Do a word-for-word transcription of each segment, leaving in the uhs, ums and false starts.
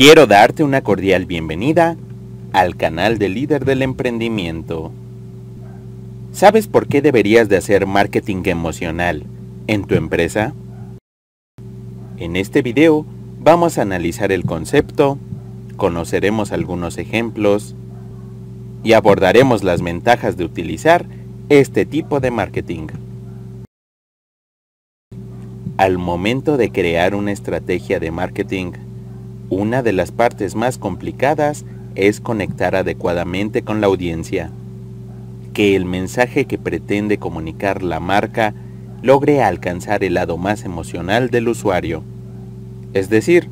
Quiero darte una cordial bienvenida al canal de Líder del Emprendimiento. ¿Sabes por qué deberías de hacer marketing emocional en tu empresa? En este video vamos a analizar el concepto, conoceremos algunos ejemplos y abordaremos las ventajas de utilizar este tipo de marketing. Al momento de crear una estrategia de marketing, una de las partes más complicadas es conectar adecuadamente con la audiencia, que el mensaje que pretende comunicar la marca logre alcanzar el lado más emocional del usuario. Es decir,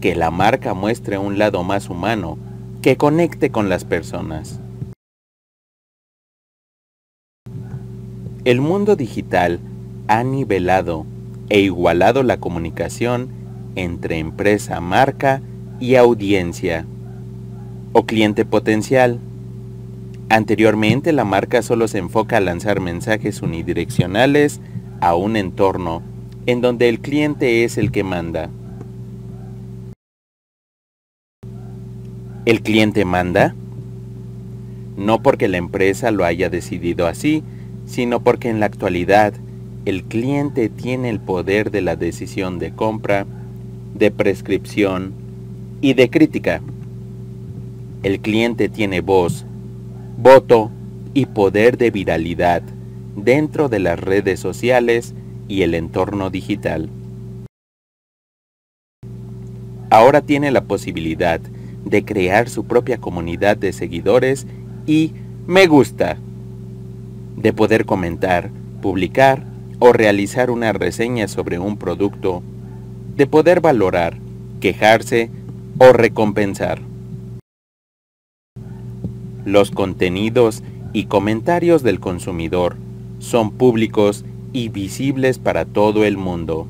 que la marca muestre un lado más humano, que conecte con las personas. El mundo digital ha nivelado e igualado la comunicación entre empresa, marca y audiencia o cliente potencial. Anteriormente, la marca solo se enfoca a lanzar mensajes unidireccionales a un entorno en donde el cliente es el que manda. ¿El cliente manda? No porque la empresa lo haya decidido así, sino porque en la actualidad el cliente tiene el poder de la decisión de compra, de prescripción y de crítica. El cliente tiene voz, voto y poder de viralidad dentro de las redes sociales y el entorno digital. Ahora tiene la posibilidad de crear su propia comunidad de seguidores y me gusta, de poder comentar, publicar o realizar una reseña sobre un producto, de poder valorar, quejarse o recompensar. Los contenidos y comentarios del consumidor son públicos y visibles para todo el mundo.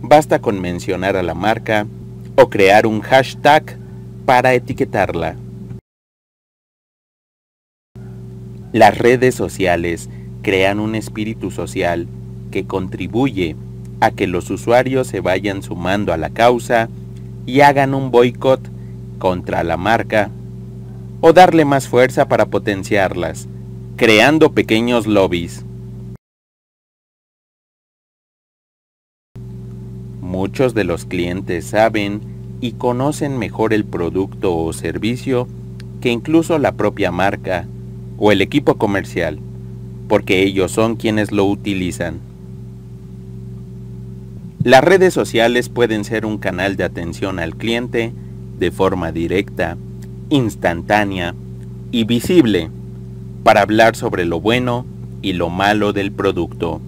Basta con mencionar a la marca o crear un hashtag para etiquetarla. Las redes sociales crean un espíritu social que contribuye a que los usuarios se vayan sumando a la causa y hagan un boicot contra la marca o darle más fuerza para potenciarlas, creando pequeños lobbies. Muchos de los clientes saben y conocen mejor el producto o servicio que incluso la propia marca o el equipo comercial, porque ellos son quienes lo utilizan. Las redes sociales pueden ser un canal de atención al cliente de forma directa, instantánea y visible para hablar sobre lo bueno y lo malo del producto.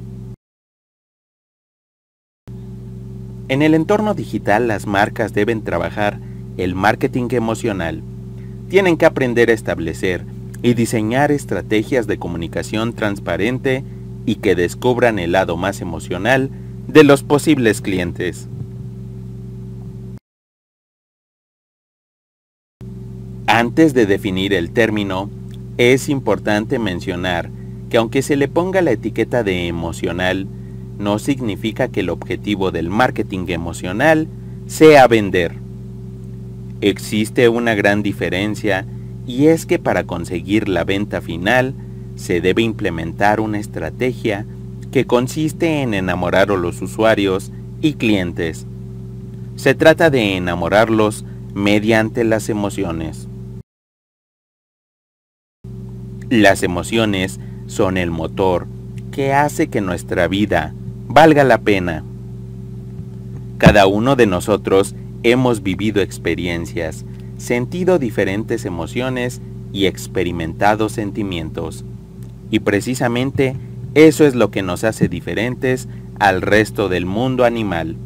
En el entorno digital, las marcas deben trabajar el marketing emocional. Tienen que aprender a establecer y diseñar estrategias de comunicación transparente y que descubran el lado más emocional de los posibles clientes. Antes de definir el término, es importante mencionar que aunque se le ponga la etiqueta de emocional, no significa que el objetivo del marketing emocional sea vender. Existe una gran diferencia y es que para conseguir la venta final se debe implementar una estrategia que consiste en enamorar a los usuarios y clientes. Se trata de enamorarlos mediante las emociones. Las emociones son el motor que hace que nuestra vida valga la pena. Cada uno de nosotros hemos vivido experiencias, sentido diferentes emociones y experimentado sentimientos. Y precisamente eso es lo que nos hace diferentes al resto del mundo animal.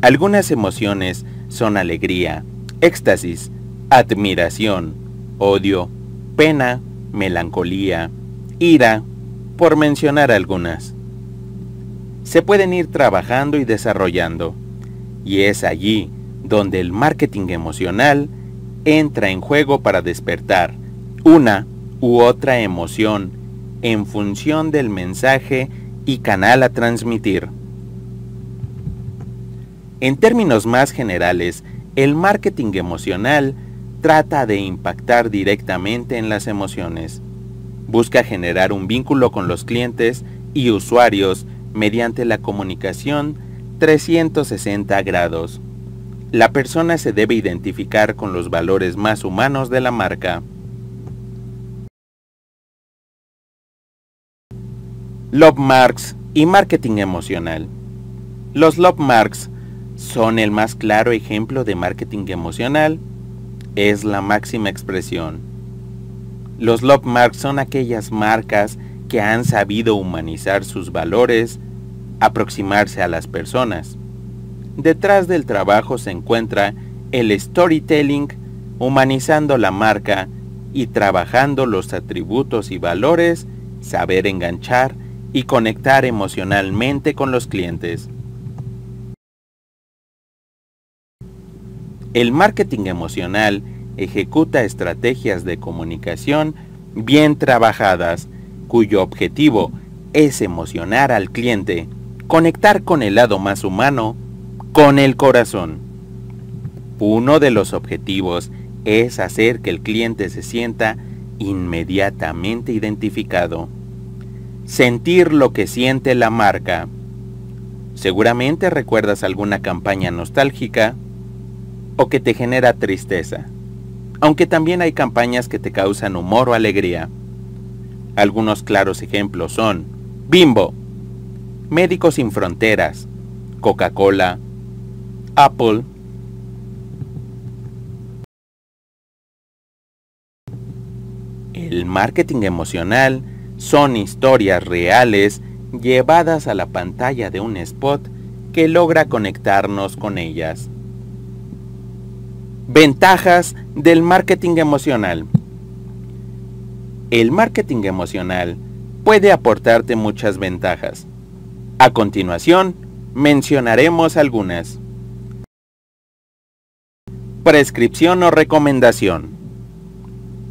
Algunas emociones son alegría, éxtasis, admiración, odio, pena, melancolía, ira, por mencionar algunas. Se pueden ir trabajando y desarrollando, y es allí donde el marketing emocional entra en juego para despertar una u otra emoción en función del mensaje y canal a transmitir. En términos más generales, el marketing emocional trata de impactar directamente en las emociones. Busca generar un vínculo con los clientes y usuarios mediante la comunicación trescientos sesenta grados. La persona se debe identificar con los valores más humanos de la marca. Lovemarks y marketing emocional. Los Lovemarks son el más claro ejemplo de marketing emocional. Es la máxima expresión. Los Lovemarks son aquellas marcas que han sabido humanizar sus valores, aproximarse a las personas. Detrás del trabajo se encuentra el storytelling, humanizando la marca y trabajando los atributos y valores, saber enganchar y conectar emocionalmente con los clientes. El marketing emocional ejecuta estrategias de comunicación bien trabajadas, cuyo objetivo es emocionar al cliente, conectar con el lado más humano, con el corazón. Uno de los objetivos es hacer que el cliente se sienta inmediatamente identificado. Sentir lo que siente la marca. Seguramente recuerdas alguna campaña nostálgica o que te genera tristeza, aunque también hay campañas que te causan humor o alegría. Algunos claros ejemplos son Bimbo, Médicos sin Fronteras, Coca-Cola, Apple. El marketing emocional son historias reales llevadas a la pantalla de un spot que logra conectarnos con ellas. Ventajas del marketing emocional. El marketing emocional puede aportarte muchas ventajas. A continuación, mencionaremos algunas. Prescripción o recomendación.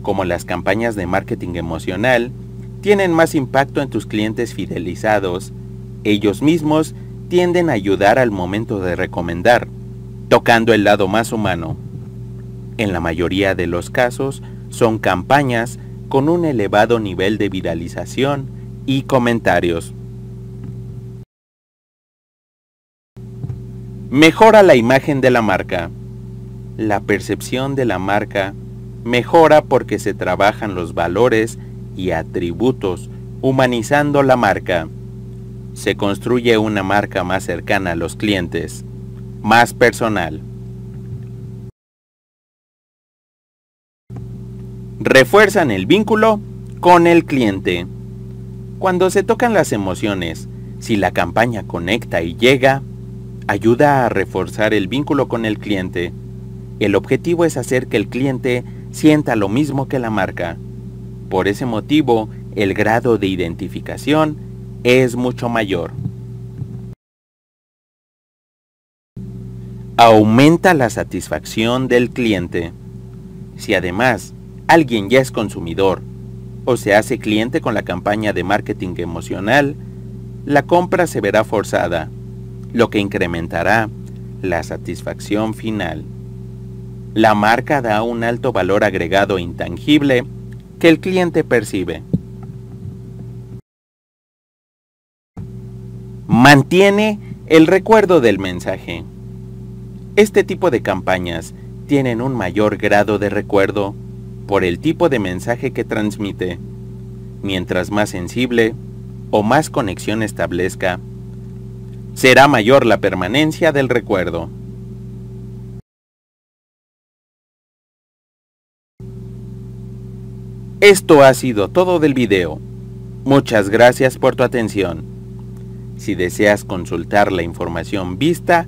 Como las campañas de marketing emocional tienen más impacto en tus clientes fidelizados, ellos mismos tienden a ayudar al momento de recomendar, tocando el lado más humano. En la mayoría de los casos, son campañas con un elevado nivel de viralización y comentarios. Mejora la imagen de la marca. La percepción de la marca mejora porque se trabajan los valores y atributos, humanizando la marca. Se construye una marca más cercana a los clientes, más personal. Refuerzan el vínculo con el cliente. Cuando se tocan las emociones, si la campaña conecta y llega, ayuda a reforzar el vínculo con el cliente. El objetivo es hacer que el cliente sienta lo mismo que la marca. Por ese motivo, el grado de identificación es mucho mayor. Aumenta la satisfacción del cliente. Si además alguien ya es consumidor o se hace cliente con la campaña de marketing emocional, la compra se verá forzada, lo que incrementará la satisfacción final. La marca da un alto valor agregado intangible que el cliente percibe. Mantiene el recuerdo del mensaje. Este tipo de campañas tienen un mayor grado de recuerdo por el tipo de mensaje que transmite. Mientras más sensible o más conexión establezca, será mayor la permanencia del recuerdo. Esto ha sido todo del video. Muchas gracias por tu atención. Si deseas consultar la información vista,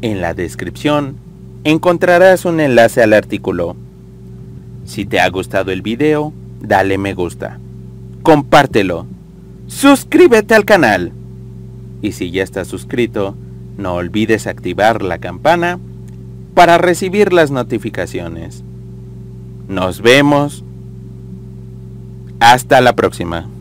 en la descripción encontrarás un enlace al artículo. Si te ha gustado el video, dale me gusta, compártelo, suscríbete al canal. Y si ya estás suscrito, no olvides activar la campana para recibir las notificaciones. Nos vemos. Hasta la próxima.